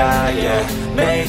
night, yeah. Make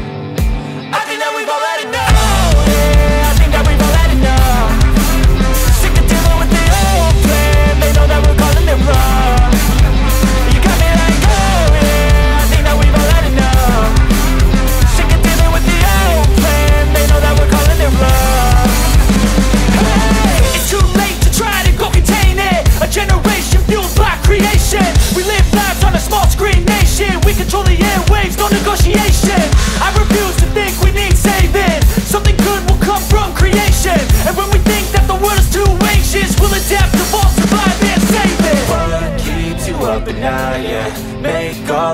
Yeah, make all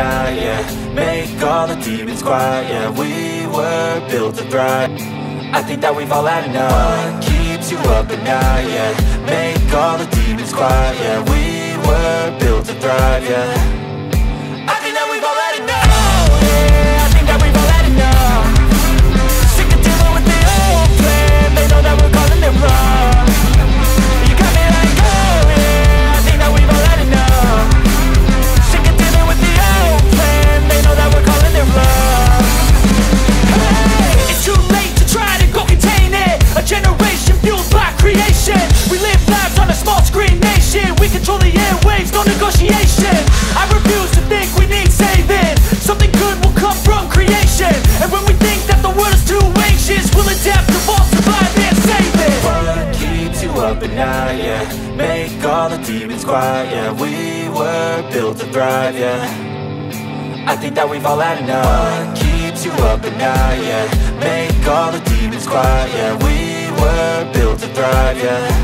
Night, yeah. Make all the demons quiet, yeah. We were built to thrive. I think that we've all had enough. What keeps you up at night, yeah. Make all the demons quiet, yeah. We were built to thrive, yeah. Night, yeah. Make all the demons quiet, yeah. We were built to thrive, yeah. I think that we've all had enough. What keeps you up at night, yeah. Make all the demons quiet, yeah. We were built to thrive, yeah.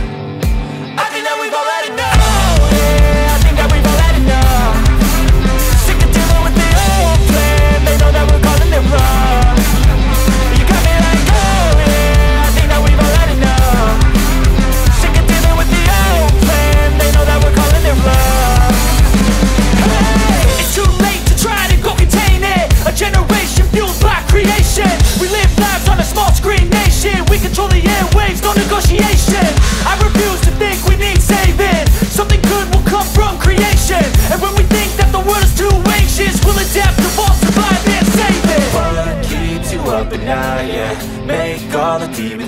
Yeah, make all the demons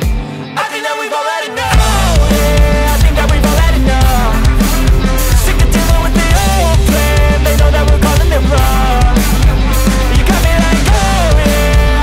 yeah. Yeah, make all the demons